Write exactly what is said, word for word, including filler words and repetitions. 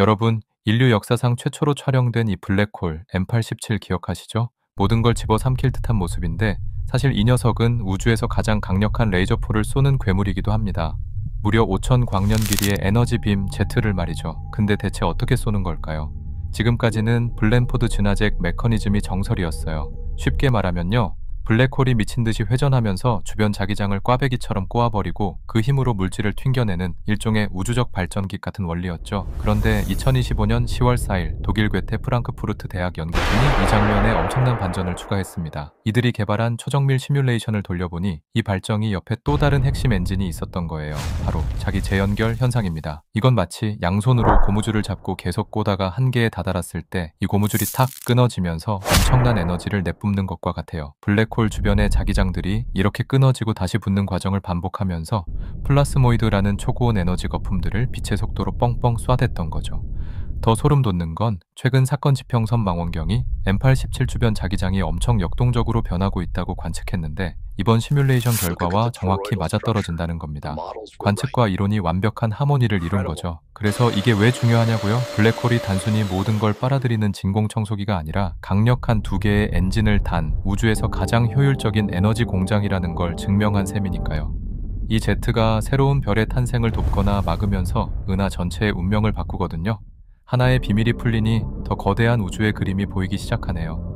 여러분, 인류 역사상 최초로 촬영된 이 블랙홀 엠 팔십칠 기억하시죠? 모든 걸 집어삼킬 듯한 모습인데 사실 이 녀석은 우주에서 가장 강력한 레이저포를 쏘는 괴물이기도 합니다. 무려 오천 광년 길이의 에너지 빔 제트를 말이죠. 근데 대체 어떻게 쏘는 걸까요? 지금까지는 블랜포드-즈나잭 메커니즘이 정설이었어요. 쉽게 말하면요, 블랙홀이 미친 듯이 회전하면서 주변 자기장을 꽈배기처럼 꼬아버리고 그 힘으로 물질을 튕겨내는 일종의 우주적 발전기 같은 원리였죠. 그런데 이천이십오년 시월 사일 독일 괴테 프랑크푸르트 대학 연구진이 이 장면에 엄청난 반전을 추가했습니다. 이들이 개발한 초정밀 시뮬레이션을 돌려보니 이 발전기 옆에 또 다른 핵심 엔진이 있었던 거예요. 바로 자기 재연결 현상입니다. 이건 마치 양손으로 고무줄을 잡고 계속 꼬다가 한계에 다다랐을 때 이 고무줄이 탁 끊어지면서 엄청난 에너지를 내뿜는 것과 같아요. 블랙 블랙홀 주변의 자기장들이 이렇게 끊어지고 다시 붙는 과정을 반복하면서 플라스모이드라는 초고온 에너지 거품들을 빛의 속도로 뻥뻥 쏴댔던 거죠. 더 소름 돋는 건 최근 사건 지평선 망원경이 엠 팔십칠 주변 자기장이 엄청 역동적으로 변하고 있다고 관측했는데 이번 시뮬레이션 결과와 정확히 맞아떨어진다는 겁니다. 관측과 이론이 완벽한 하모니를 이룬 거죠. 그래서 이게 왜 중요하냐고요? 블랙홀이 단순히 모든 걸 빨아들이는 진공청소기가 아니라 강력한 두 개의 엔진을 단 우주에서 가장 효율적인 에너지 공장이라는 걸 증명한 셈이니까요. 이 제트가 새로운 별의 탄생을 돕거나 막으면서 은하 전체의 운명을 바꾸거든요. 하나의 비밀이 풀리니 더 거대한 우주의 그림이 보이기 시작하네요.